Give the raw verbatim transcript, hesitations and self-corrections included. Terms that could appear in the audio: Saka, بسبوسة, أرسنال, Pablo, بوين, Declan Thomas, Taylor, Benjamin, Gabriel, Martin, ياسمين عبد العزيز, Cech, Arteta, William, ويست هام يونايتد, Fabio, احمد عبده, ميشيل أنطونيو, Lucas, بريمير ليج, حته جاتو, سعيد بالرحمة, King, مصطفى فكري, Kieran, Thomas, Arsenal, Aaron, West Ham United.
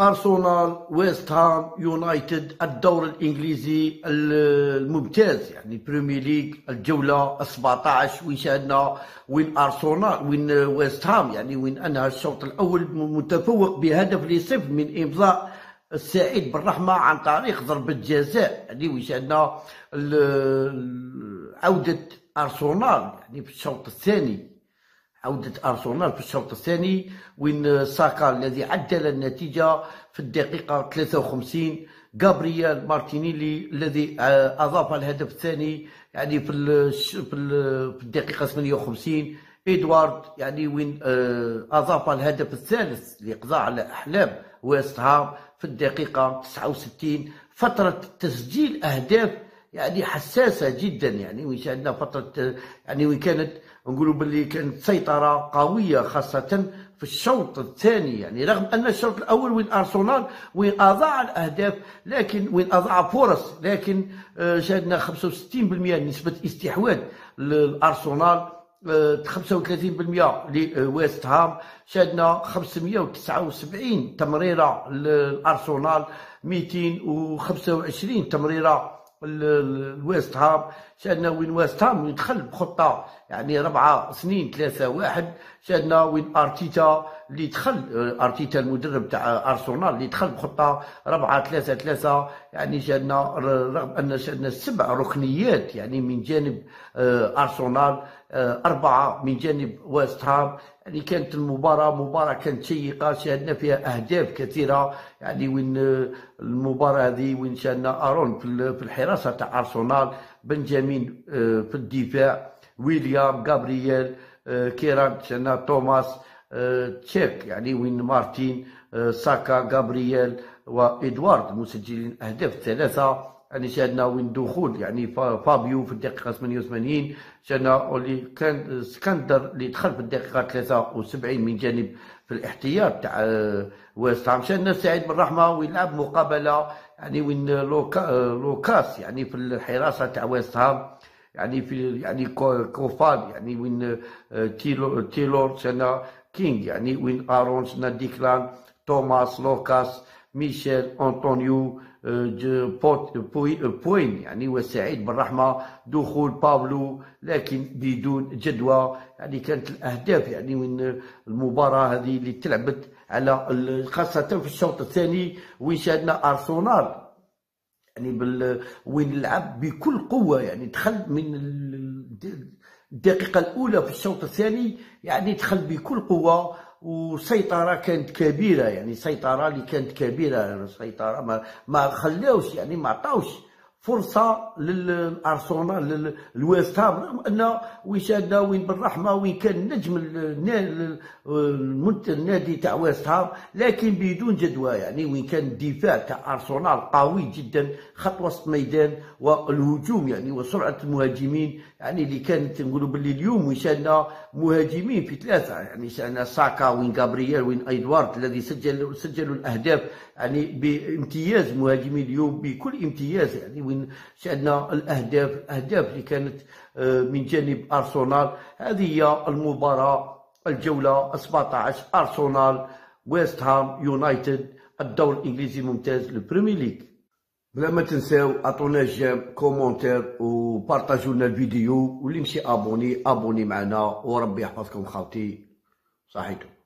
أرسنال، ويست هام يونايتد، الدور الإنجليزي الممتاز يعني بريمير ليج، الجولة السبعة عشر وين شاهدنا وين أرسنال وين ويست هام يعني وين أنهى الشوط الأول متفوق بهدف لصفر من إمضاء السعيد بالرحمة عن طريق ضربة جزاء، يعني وين شاهدنا عودة أرسنال يعني في الشوط الثاني، عودة أرسنال في الشوط الثاني وين ساكا الذي عدل النتيجة في الدقيقة ثلاثة وخمسين، جابرييل مارتينيلي الذي أضاف الهدف الثاني يعني في في الدقيقة ثمانية وخمسين، إدوارد يعني وين أضاف الهدف الثالث لإقضاء على أحلام ويست هام في الدقيقة تسعة وستين. فترة تسجيل أهداف يعني حساسة جدا، يعني وين شاهدنا فترة يعني وين كانت نقولوا باللي كانت سيطرة قوية خاصة في الشوط الثاني، يعني رغم أن الشوط الأول وين أرسنال وين أضاع الأهداف لكن وين أضاع فرص، لكن شاهدنا خمسة وستين بالمئة نسبة استحواذ لأرسنال، خمسة وثلاثين بالمئة لويست هام، شاهدنا خمسمئة وتسعة وسبعين تمريرة لأرسنال، مئتين وخمسة وعشرين تمريرة الويست هام، شاهدنا وين ويست هام يدخل بخطه يعني ربعه سنين ثلاثه واحد، شاهدنا وين ارتيتا اللي دخل ارتيتا المدرب تاع ارسنال اللي دخل بخطه ربعه ثلاثه ثلاثه، يعني شاهدنا رغم ان شاهدنا سبع ركنيات يعني من جانب ارسنال، اربعه من جانب ويست هام، يعني كانت المباراه مباراه كانت شيقه شاهدنا فيها اهداف كثيره، يعني وين المباراه هذه وين شاهدنا ارون في الحراسه تاع ارسنال، بنجامين في الدفاع، ويليام، جابرييل، كيران، شاهدنا توماس، تشيك يعني وين مارتين، ساكا، جابرييل وادوارد مسجلين اهداف ثلاثه، يعني شاهدنا وين دخول يعني فابيو في الدقيقة ثمانية وثمانين، شاهدنا اللي كان سكندر اللي دخل في الدقيقة ثلاثة وسبعين من جانب في الاحتياط تاع ويست هام، شاهدنا سعيد بالرحمة ويلعب مقابلة يعني وين لوكاس يعني في الحراسة تاع ويست هام، يعني في يعني كوفاد يعني وين تيلور، شاهدنا كينغ يعني وين ارون، شاهدنا ديكلان توماس، لوكاس، ميشيل أنطونيو، بوين يعني والسعيد بالرحمة، دخول بابلو لكن بدون جدوى، يعني كانت الأهداف يعني من المباراة هذه اللي تلعبت على خاصة في الشوط الثاني وين شاهدنا أرسنال يعني بال وين لعب بكل قوة، يعني دخل من الدقيقة الأولى في الشوط الثاني يعني دخل بكل قوة وسيطرة كانت كبيرة، يعني سيطرة اللي كانت كبيرة، يعني سيطرة ما ما خلاوش يعني ما عطاوش فرصة للأرسنال للويست هام، رغم أن وين شاهدنا وين بالرحمة وين كان نجم النادي تاع ويست هام لكن بدون جدوى، يعني وين كان الدفاع تاع أرسنال قوي جدا خط وسط ميدان والهجوم يعني وسرعة المهاجمين، يعني اللي كانت نقولوا باللي اليوم وين شاهدنا مهاجمين في ثلاثة، يعني شاهدنا ساكا وين جابرييل وين إدوارد الذي سجل سجلوا الأهداف يعني بامتياز، مهاجمين اليوم بكل امتياز، يعني وين شاهدنا الاهداف الاهداف اللي كانت من جانب ارسنال. هذه هي المباراه الجوله سبعة عشر، ارسنال ويست هام يونايتد، الدور الانجليزي الممتاز للبريمير ليج. بلا ما تنساو عطونا جيم، كومونتير وبارطاجوا لنا الفيديو، واللي مشي ابوني ابوني معنا، وربي يحفظكم خاوتي صحيتو.